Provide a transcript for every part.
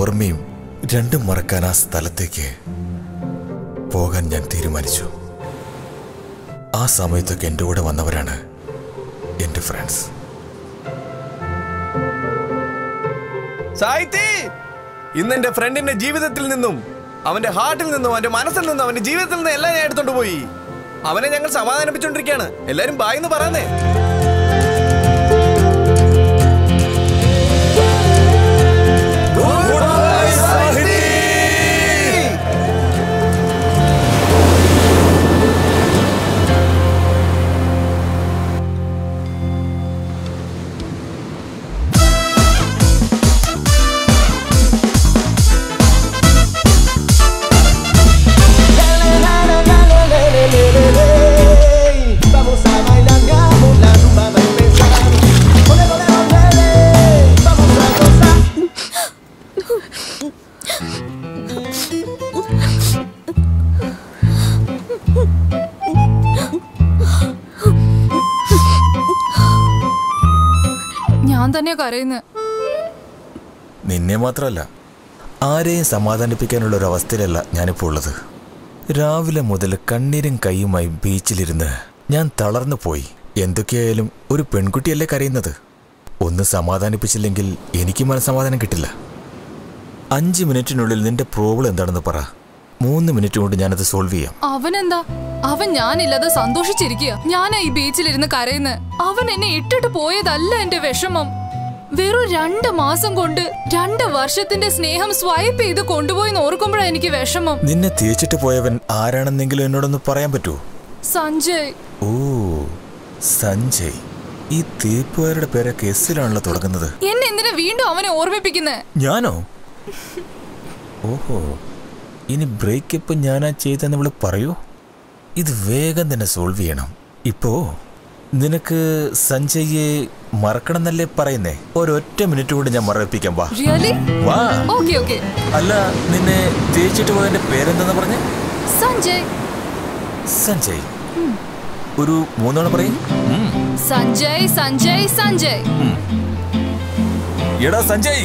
ഓർമ്മയും രണ്ടും മറക്കാൻ ആ സ്ഥലത്തേക്ക് പോകാൻ ഞാൻ തീരുമാനിച്ചു. ആ സമയത്തൊക്കെ എൻ്റെ കൂടെ വന്നവരാണ് എൻ്റെ ഫ്രണ്ട്സ്. ഇന്ന് എൻ്റെ ഫ്രണ്ടിന്റെ ജീവിതത്തിൽ നിന്നും അവന്റെ ഹാർട്ടിൽ നിന്നും അവന്റെ മനസ്സിൽ നിന്നും അവന്റെ ജീവിതത്തിൽ നിന്നും എല്ലാം ഞാൻ എടുത്തോണ്ട് പോയി. അവനെ ഞങ്ങൾ സമാധാനിപ്പിച്ചോണ്ടിരിക്കുകയാണ്. എല്ലാരും ബായ് എന്ന് പറയുന്നേ. നിന്നെ മാത്രമല്ല ആരെയും സമാധാനിപ്പിക്കാനുള്ള ഒരു അവസ്ഥയിലല്ല ഞാനിപ്പോൾ ഉള്ളത്. രാവിലെ മുതൽ കണ്ണീരും കൈയുമായി ബീച്ചിലിരുന്ന് ഞാൻ തളർന്നു പോയി. എന്തൊക്കെയായാലും ഒരു പെൺകുട്ടിയല്ലേ കരയുന്നത്. ഒന്ന് സമാധാനിപ്പിച്ചില്ലെങ്കിൽ എനിക്ക് മനസ്സമാധാനം കിട്ടില്ല. 5 മിനിറ്റിനുള്ളിൽ നിന്റെ പ്രോബ്ലം എന്താണെന്ന് പറ. 3 മിനിറ്റ് കൊണ്ട് ഞാനത് സോൾവ് ചെയ്യാം. അവനെന്താ, അവൻ ഞാനില്ലാതെ സന്തോഷിച്ചിരിക്കുക. ഞാനാ ഈ ബീച്ചിലിരുന്ന് കരയുന്നത്. അവൻ എന്നെ ഇട്ടിട്ട് പോയതല്ല എന്റെ വിഷമം. വെറും 2 മാസം കൊണ്ട് 2 വർഷത്തിന്റെ സ്നേഹം സ്വൈപ്പ് ചെയ്ത് കൊണ്ടുപോയി ഓർക്കുമ്പോഴാണ് എനിക്ക് വിഷമം. നിന്നെ തിരിച്ചിട്ട് പോയവൻ ആരാണെന്നെങ്കിലും എന്നോടൊന്ന് പറയാൻ പറ്റുമോ? സഞ്ജയ്. ഓ, സഞ്ജയ്. ഈ തീർപ്പുകാരുടെ പേരെ കേസിലാണല്ലോ തുടങ്ങുന്നത്. എന്നെ എന്തിനാ വീണ്ടും അവനെ ഓർമ്മിപ്പിക്കുന്നത്? ഞാനോ? ഓഹോ, ഇനി ബ്രേക്കപ്പ് ഞാനാ ചെയ്തെന്ന് ഇവള് പറയൂ. ഇത് വേഗം തന്നെ സോൾവ് ചെയ്യണം. ഇപ്പോ നിനക്ക് സഞ്ജയെ മറക്കണം എന്നല്ലേ പറയുന്നേ? ഒരൊറ്റ മിനിറ്റ് കൊണ്ട് ഞാൻ മറപ്പിക്കാം. വാ. വാ. Okay okay. അല്ല, നിന്നെ തേച്ചിട്ട് പോയതിന്റെ പേരെന്താന്ന് പറഞ്ഞേ? സഞ്ജയ്. സഞ്ജയ്. ഒരു 3 തവണ പറയും. സഞ്ജയ് സഞ്ജയ് സഞ്ജയ്. എടാ സഞ്ജയ്,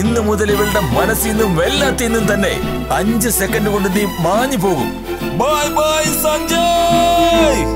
ഇന്ന് മുതൽ ഇവളുടെ മനസ്സിൽ നിന്നും എല്ലാത്തിൽ നിന്നും തന്നെ 5 സെക്കൻഡ് കൊണ്ട് നീ മാഞ്ഞു പോകും. Bye bye Sanjay.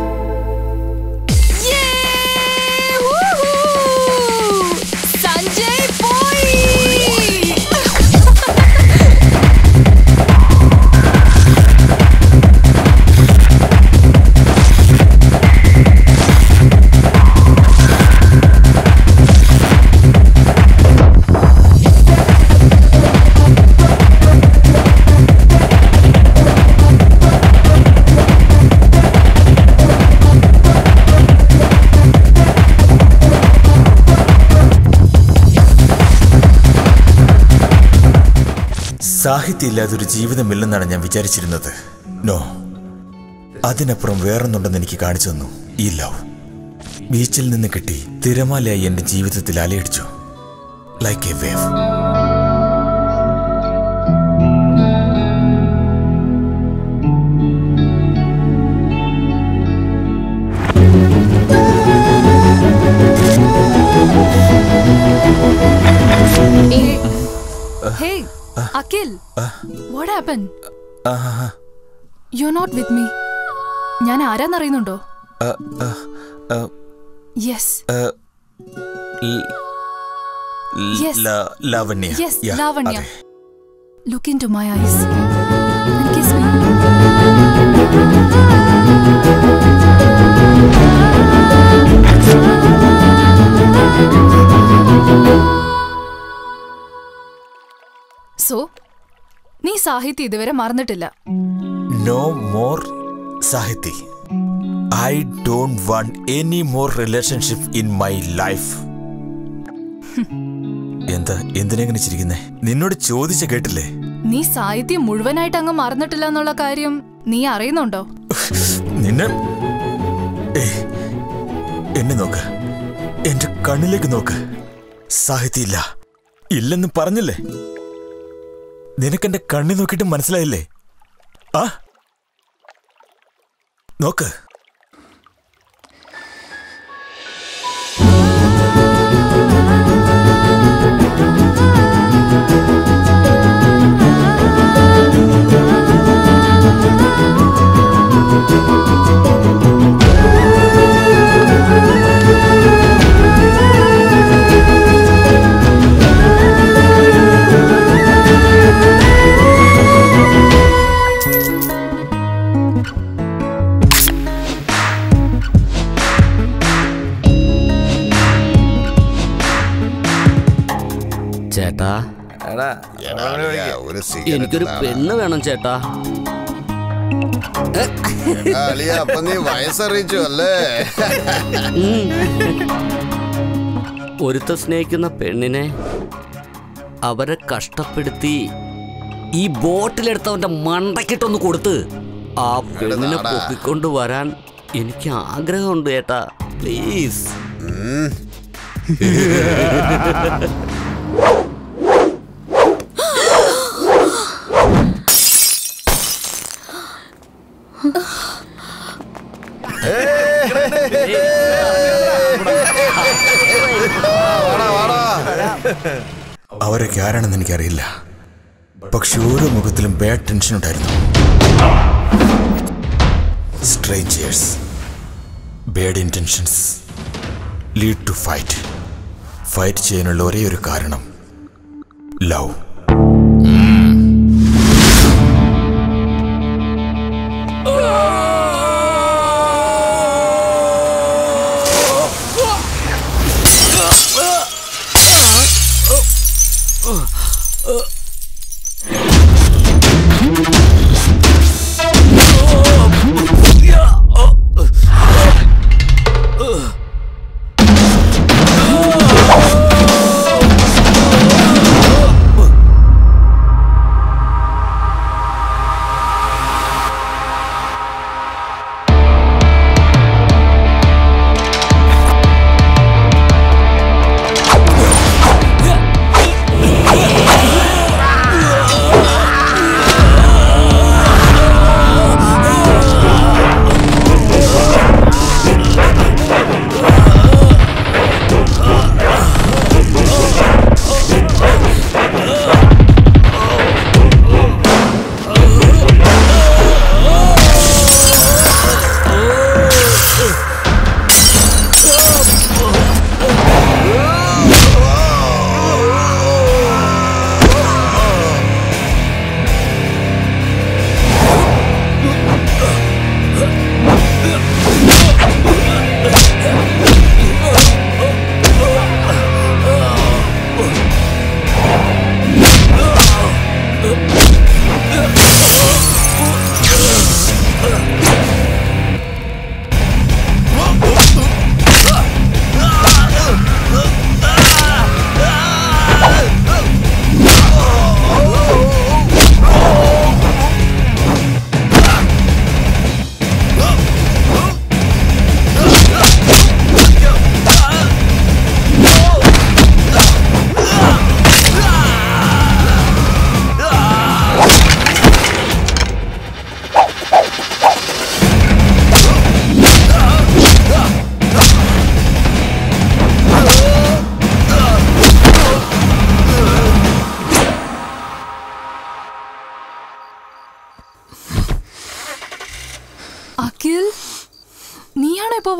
സാഹിത്യമില്ലാതൊരു ജീവിതമില്ലെന്നാണ് ഞാൻ വിചാരിച്ചിരുന്നത്. നോ, അതിനപ്പുറം വേറൊന്നുണ്ടെന്ന് എനിക്ക് കാണിച്ചു തന്നു ഈ ലവ്. ബീച്ചിൽ നിന്ന് കിട്ടി തിരമാലയായി എൻ്റെ ജീവിതത്തിൽ അലയടിച്ചു. Like a wave. Akil, what happened? You're not with me. ഞാൻ ആരാന്ന് അറിയുന്നുണ്ടോ? Yes. Yes. Lavanya. Yes, Lavanya. Look into my eyes and kiss me. നീ സാഹിത്യ ഇതുവരെ മറന്നിട്ടില്ല. No more Sahithya. I don't want any more relationship in my life. എന്താ, എന്തിനെങ്ങനെ ചിരിക്കുന്നേ? നിന്നോട് ചോദിച്ച കേട്ടില്ലേ? നീ സാഹിത്യം മുഴുവനായിട്ട് അങ്ങ് മറന്നിട്ടില്ല എന്നുള്ള കാര്യം നീ അറിയുന്നുണ്ടോ? നിന്നെ എന്നെ നോക്ക്, എന്റെ കണ്ണിലേക്ക് നോക്ക്. സാഹിത്യ ഇല്ല, ഇല്ലെന്ന് പറഞ്ഞില്ലേ? നിനക്കെന്റെ കണ്ണി നോക്കിയിട്ട് മനസ്സിലായില്ലേ? ആ നോക്ക്. ചേട്ടാ എനിക്കൊരു പെണ്ണ് വേണം ചേട്ടാ. അപ്പൊ നീ വയസ്സറിയിച്ചു അല്ലേ? ഒരുത്ത സ്നേഹിക്കുന്ന പെണ്ണിനെ അവരെ കഷ്ടപ്പെടുത്തി ഈ ബോട്ടിലെടുത്തവന്റെ മണ്ടക്കിട്ടൊന്ന് കൊടുത്ത് ആ പെണ്ണിനെ പൊക്കിക്കൊണ്ട് വരാൻ എനിക്ക് ആഗ്രഹമുണ്ട് ചേട്ടാ, പ്ലീസ്. അവരൊക്കെ ആരാണെന്ന് എനിക്കറിയില്ല, പക്ഷെ ഓരോ മുഖത്തിലും ബാഡ് ടെൻഷൻ ഉണ്ടായിരുന്നു. Strangers, bad intentions lead to fight. Fight ചെയ്യാനുള്ള ഒരേ ഒരു കാരണം ലവ്.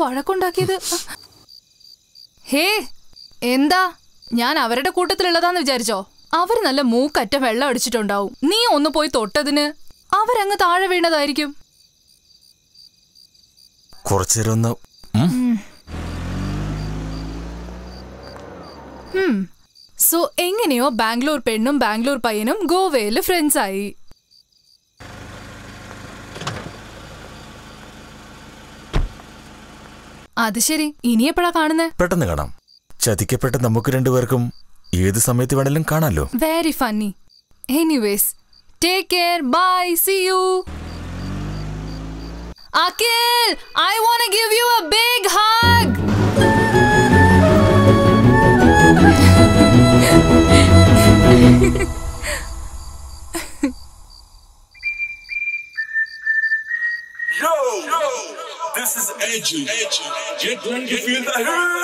വഴക്കുണ്ടാക്കിയത് ഹേ, എന്താ ഞാൻ അവരുടെ കൂട്ടത്തിലുള്ളതാന്ന് വിചാരിച്ചോ? അവർ നല്ല മൂക്കറ്റ വെള്ളം അടിച്ചിട്ടുണ്ടാവും. നീ ഒന്ന് പോയി തൊട്ടതിന് അവരങ്ങ് താഴെ വീണതായിരിക്കും. സോ എങ്ങനെയോ ബാംഗ്ലൂർ പെണ്ണും ബാംഗ്ലൂർ പയ്യനും ഗോവയിൽ ഫ്രണ്ട്സായി. അത് ശരി, ഇനി എപ്പോഴാ കാണുന്നേ? പെട്ടെന്ന് കാണാം. ചതിക്കപ്പെട്ട നമുക്ക് രണ്ടുപേർക്കും ഏത് സമയത്ത് വേണമെങ്കിലും കാണാലോ. Very funny. Anyways, take care, bye, see you. Akhil, I want to give you a big hug. Yo, this is edgy. Get ready to feel the hurt.